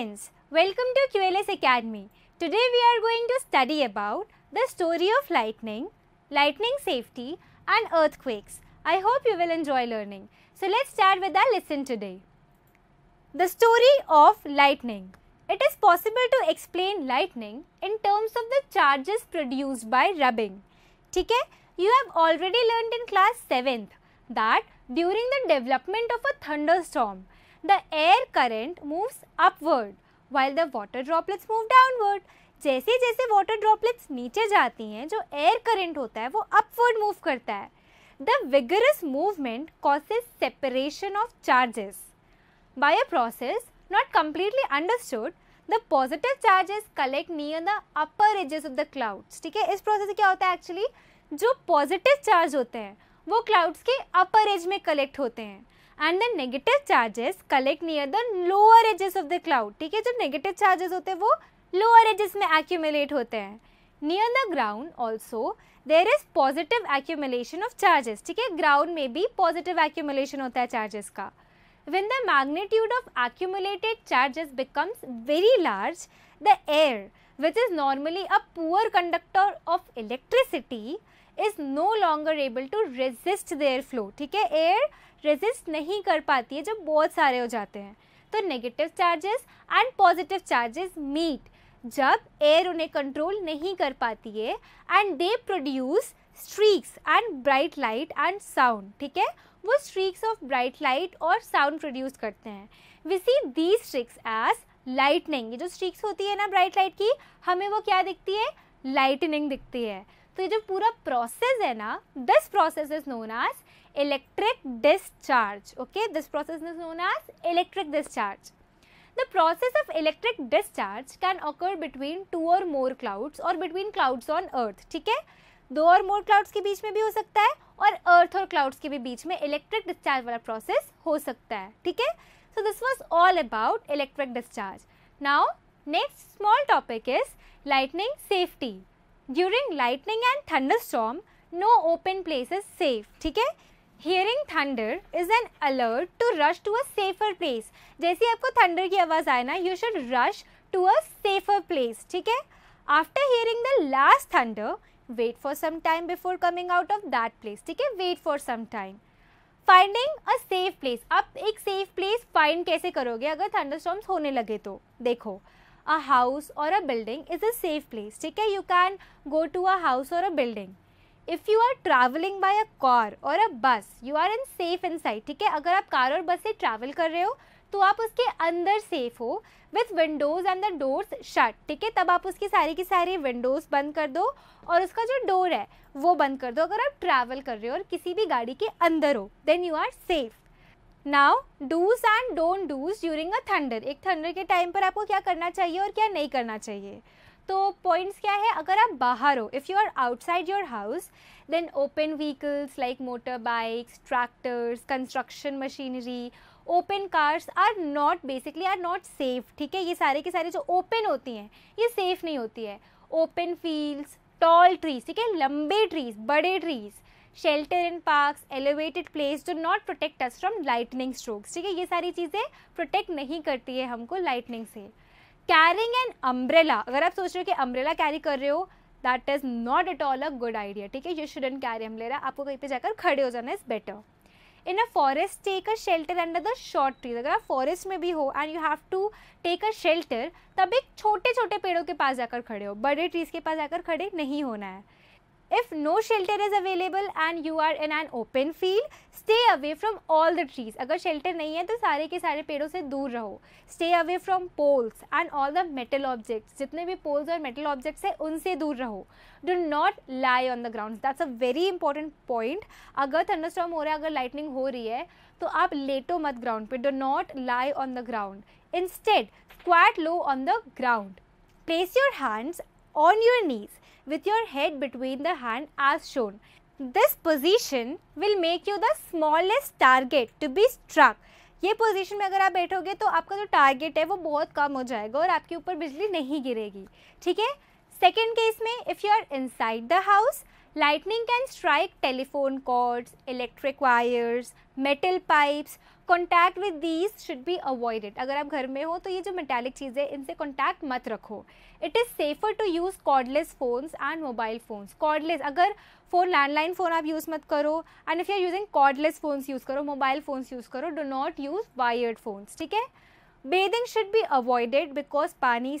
Friends, welcome to QLS Academy. Today we are going to study about the story of lightning, lightning safety and earthquakes. I hope you will enjoy learning. So let's start with our lesson today. The story of lightning. It is possible to explain lightning in terms of the charges produced by rubbing. ठीक है? You have already learned in class 7th that during the development of a thunderstorm, the air current moves upward while the water droplets move downward. जैसे जैसे water droplets नीचे जाती हैं जो air current होता है वो upward move करता है. The vigorous movement causes separation of charges. By a process not completely understood, the positive charges collect near the upper edges of the clouds. ठीक है, इस process से क्या होता है actually जो positive charge होते हैं वो clouds के upper edge में collect होते हैं. And the negative charges collect near the lower edges of the cloud. ठीक है, जो negative charges होते हैं वो lower edges में accumulate होते हैं. Near the ground also there is positive accumulation of charges. ठीक है, ground में भी positive accumulation होता है charges का. When the magnitude of accumulated charges becomes very large, the air, which is normally a poor conductor of electricity, is no longer able to resist their flow. ठीक है, air resist नहीं कर पाती है जब बहुत सारे हो जाते हैं. तो negative charges and positive charges meet जब air उन्हें control नहीं कर पाती है and they produce streaks and bright light and sound. ठीक है, वो streaks of bright light और sound produce करते हैं. We see these streaks as lightning. ये जो streaks होती है ना bright light की हमें वो क्या दिखती है lightning दिखती है. तो ये जो पूरा प्रोसेस है ना this process is known as electric discharge. Okay, this process is known as electric discharge. The process of electric discharge can occur between 2 और मोर क्लाउड्स और बिटवीन क्लाउड्स ऑन अर्थ. ठीक है, 2 और मोर क्लाउड्स के बीच में भी हो सकता है और अर्थ और क्लाउड्स के भी बीच में इलेक्ट्रिक डिस्चार्ज वाला प्रोसेस हो सकता है. ठीक है, so this was all about electric discharge. Now next small topic is lightning safety. During lightning and thunderstorm, no open place is safe. ठीक है, hearing thunder is an alert to rush to a safer place. जैसे आपको thunder की आवाज़ आए ना you should rush to a safer place. ठीक है, after hearing the last thunder, wait for some time before coming out of that place. ठीक है, wait for some time. Finding a safe place. आप एक safe place find कैसे करोगे अगर thunderstorms होने लगे तो देखो. A house or a building is a safe place. ठीक है, you can go to a house or a building. If you are traveling by a car or a bus, you are in safe inside. ठीक है, अगर आप car और बस से travel कर रहे हो तो आप उसके अंदर safe हो with windows and the doors shut. ठीक है, तब आप उसकी सारी की सारी windows बंद कर दो और उसका जो door है वो बंद कर दो अगर आप travel कर रहे हो और किसी भी गाड़ी के अंदर हो then you are safe. Now, do's and don't do's during a thunder. एक थंडर के टाइम पर आपको क्या करना चाहिए और क्या नहीं करना चाहिए. तो पॉइंट्स क्या है, अगर आप बाहर हो if you are outside your house then open vehicles like motor bikes, tractors, construction machinery, open cars are not safe. ठीक है, ये सारे के सारे जो ओपन होती हैं ये सेफ़ नहीं होती है. ओपन फील्ड्स, टॉल ट्रीज, ठीक है, लंबे ट्रीज, बड़े trees, shelter in parks, elevated place do not protect us from lightning strokes. ठीक है, ये सारी चीज़ें प्रोटेक्ट नहीं करती है हमको लाइटनिंग से. कैरिंग एन अम्ब्रेला, अगर आप सोच रहे हो कि अम्ब्रेला कैरी कर रहे हो that is not at all a good idea. ठीक है, यू शुडंट कैरी अम्ब्रेला, आपको कहीं पे जाकर खड़े हो जाना is better. In a forest take a shelter under the short trees, अगर आप फॉरेस्ट में भी हो and you have to take a shelter तब एक छोटे छोटे पेड़ों के पास जाकर खड़े हो, बड़े ट्रीज़ के पास जाकर खड़े नहीं होना है. If no shelter is available and you are in an open field, stay away from all the trees. अगर shelter नहीं है तो सारे के सारे पेड़ों से दूर रहो. Stay away from poles and all the metal objects. जितने भी poles और metal objects हैं उनसे दूर रहो. Do not lie on the ground. That's a very important point. अगर thunderstorm हो रहा है, अगर lightning हो रही है तो आप लेटो मत ground पे. Do not lie on the ground. Instead, squat low on the ground. Place your hands on your knees with your head between the hand as shown. This position will make you the smallest target to be struck. ये position में अगर आप बैठोगे तो आपका जो target है वो बहुत कम हो जाएगा और आपके ऊपर बिजली नहीं गिरेगी. ठीक है, सेकेंड केस में if you are inside the house, lightning can strike telephone cords, electric wires, metal pipes, contact with these should be avoided. अगर आप घर में हो तो ये जो मेटालिक चीज़ें इनसे कॉन्टैक्ट मत रखो। It is safer to use cordless phones and mobile phones. Cordless अगर फ़ोन लैंडलाइन फ़ोन आप यूज़ मत करो, and if you are using cordless phones use करो, मोबाइल फ़ोन्स यूज़ करो, do not use wired phones, ठीक है। Bathing should be avoided because पानी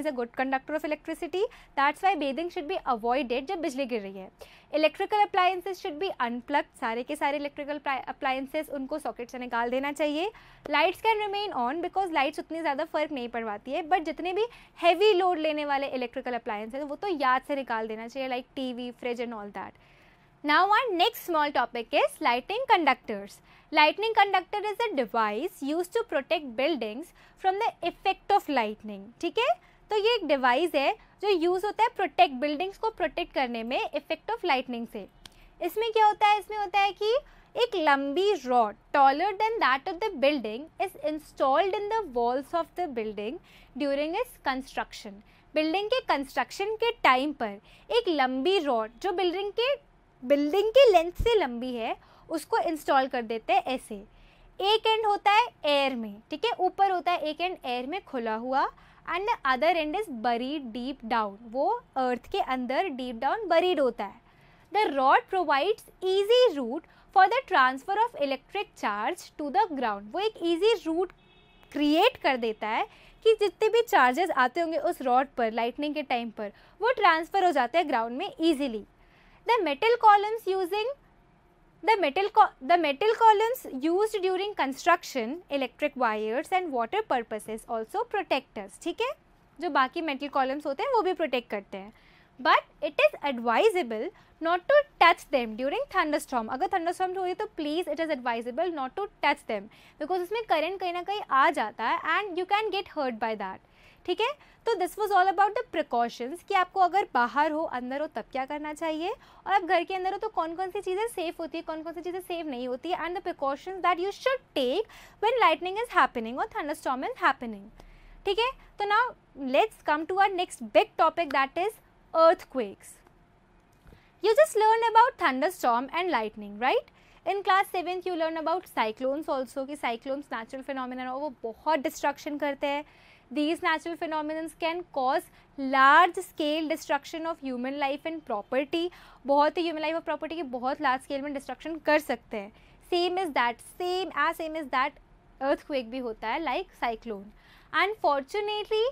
is a good conductor of electricity. That's why bathing should be avoided जब बिजली गिर रही है। Electrical appliances should be unplugged. सारे के सारे electrical appliances उनको सॉकेट से निकाल देना चाहिए। Lights can remain on because lights उतनी ज़्यादा फ़र्क नहीं पड़वाती है, but जितने भी heavy load लेने वाले electrical appliances वो तो याद से निकाल देना चाहिए, like TV, fridge and all that. Now our next small topic is lightning conductors. Lightning conductor is a device used to protect buildings from the effect of lightning, ठीक है। तो ये एक device है जो यूज़ होता है प्रोटेक्ट buildings को प्रोटेक्ट करने में इफेक्ट ऑफ लाइटनिंग से। इसमें क्या होता है, इसमें होता है कि एक लंबी rod taller than that of the building is installed in the walls of the building during its construction. Building के कंस्ट्रक्शन के टाइम पर एक लंबी रॉड जो बिल्डिंग के लेंथ से लंबी है उसको इंस्टॉल कर देते हैं ऐसे। एक एंड होता है एयर में, ठीक है, ऊपर होता है एक एंड एयर में खुला हुआ, and the other end is buried deep down, वो अर्थ के अंदर डीप डाउन बरीड होता है। The rod provides easy route for the transfer of electric charge to the ground. वो एक ईजी रूट क्रिएट कर देता है कि जितने भी चार्जेस आते होंगे उस रॉड पर लाइटनिंग के टाइम पर वो ट्रांसफ़र हो जाते हैं ग्राउंड में easily. The metal columns used during construction, electric wires and water purposes also protect us, ठीक है। जो बाकी metal columns होते हैं वो भी protect करते हैं, but it is advisable not to touch them during thunderstorm. अगर thunderstorm हो रही है तो please it is advisable not to touch them because उसमें current कहीं ना कहीं आ जाता है and you can get hurt by that, ठीक है। तो this was all about the precautions कि आपको अगर बाहर हो अंदर हो तब क्या करना चाहिए, और आप घर के अंदर हो तो कौन कौन सी चीज़ें सेफ होती है, कौन कौन सी चीज़ें सेफ नहीं होती है, and the precautions that you should take when lightning is happening और थंडरस्टॉर्म इज हैपनिंग, ठीक है। तो now let's come to our next big topic that is earthquakes. You just learn about thunderstorm and lightning, right. In class 7 you learn about cyclones also कि cyclones natural phenomena और वो बहुत destruction करते हैं। These natural phenomena can cause large-scale destruction of human life and property. बहुत ही human life और property की बहुत large scale में destruction कर सकते हैं। Same as that earthquake भी होता है like cyclone. Unfortunately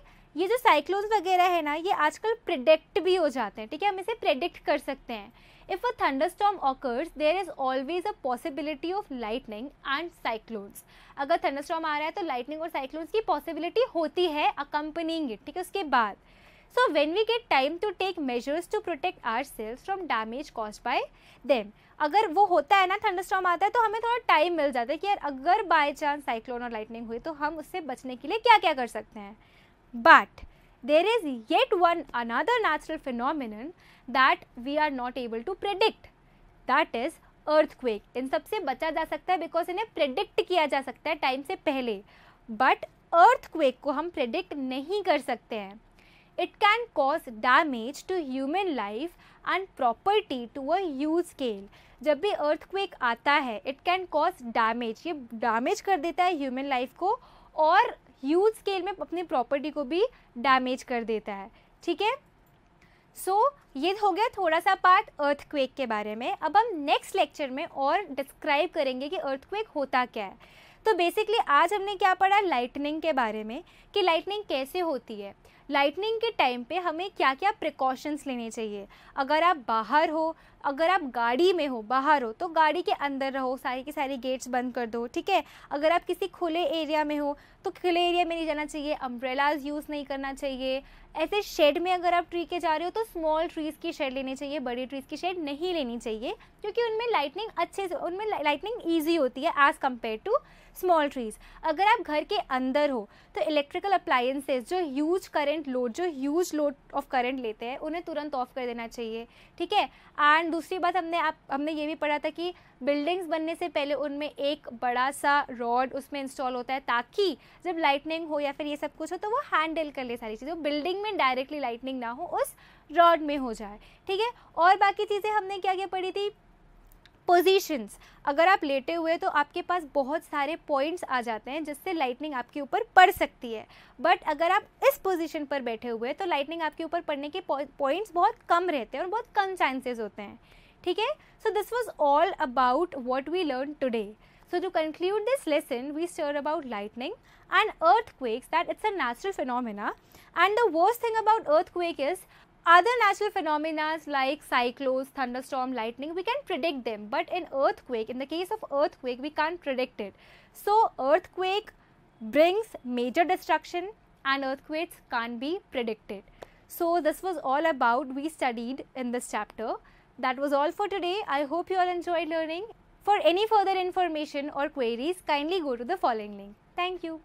ये जो cyclones वगैरह है ना ये आजकल predict भी हो जाते हैं, ठीक है, हम इसे predict कर सकते हैं। If a thunderstorm occurs, there is always a possibility of lightning and cyclones. अगर thunderstorm आ रहा है तो lightning और cyclones की possibility होती है accompanying it, ठीक है, उसके बाद। So when we get time to take measures to protect ourselves from damage caused by them. अगर वो होता है ना thunderstorm आता है तो हमें थोड़ा time मिल जाता है कि यार अगर by chance cyclone और lightning हुई तो हम उससे बचने के लिए क्या क्या कर सकते हैं। But there is yet one another natural phenomenon that we are not able to predict, that is earthquake. इन सब से बचा जा सकता है because इन्हें predict किया जा सकता है time से पहले, but earthquake को हम predict नहीं कर सकते हैं। It can cause damage to human life and property to a huge scale. जब भी earthquake आता है it can cause damage, ये damage कर देता है human life को और ह्यूज स्केल में अपनी प्रॉपर्टी को भी डैमेज कर देता है, ठीक है। सो ये हो गया थोड़ा सा पार्ट अर्थक्वेक के बारे में। अब हम नेक्स्ट लेक्चर में और डिस्क्राइब करेंगे कि अर्थक्वेक होता क्या है। तो बेसिकली आज हमने क्या पढ़ा, लाइटनिंग के बारे में कि लाइटनिंग कैसे होती है, लाइटनिंग के टाइम पे हमें क्या क्या प्रिकॉशंस लेने चाहिए। अगर आप बाहर हो, अगर आप गाड़ी में हो, बाहर हो तो गाड़ी के अंदर रहो, सारे के सारे गेट्स बंद कर दो, ठीक है। अगर आप किसी खुले एरिया में हो तो खुले एरिया में नहीं जाना चाहिए, अम्ब्रेलाज यूज़ नहीं करना चाहिए। ऐसे शेड में अगर आप ट्री के जा रहे हो तो स्मॉल ट्रीज़ की शेड लेनी चाहिए, बड़ी ट्रीज़ की शेड नहीं लेनी चाहिए क्योंकि उनमें लाइटनिंग ईजी होती है as compare to small trees. अगर आप घर के अंदर हो तो इलेक्ट्रिकल अप्लायंसेज जो huge current load of current लेते हैं उन्हें तुरंत ऑफ कर देना चाहिए, ठीक है। एंड दूसरी बात हमने ये भी पढ़ा था कि बिल्डिंग्स बनने से पहले उनमें एक बड़ा सा रॉड उसमें इंस्टॉल होता है ताकि जब लाइटनिंग हो या फिर ये सब कुछ हो तो वो हैंडल कर ले सारी चीज़ें, बिल्डिंग में डायरेक्टली लाइटनिंग ना हो उस रॉड में हो जाए, ठीक है। और बाकी चीज़ें हमने क्या क्या पढ़ी थी, पोजीशंस, अगर आप लेटे हुए तो आपके पास बहुत सारे पॉइंट्स आ जाते हैं जिससे लाइटनिंग आपके ऊपर पड़ सकती है, बट अगर आप इस पोजीशन पर बैठे हुए तो लाइटनिंग आपके ऊपर पड़ने के पॉइंट्स बहुत कम रहते हैं और बहुत कम चांसेस होते हैं, ठीक है। So this was all about what we learn today. So to conclude this lesson, we shared about lightning and earthquakes, that it's a natural phenomena, and the worst thing about earthquake is other natural phenomena like cyclones, thunderstorm, lightning, we can predict them, but in earthquake, in the case of earthquake, we can't predict it. So earthquake brings major destruction and earthquakes can't be predicted. So this was all about we studied in this chapter. That was all for today. I hope you all enjoyed learning. For any further information or queries, kindly go to the following link. Thank you.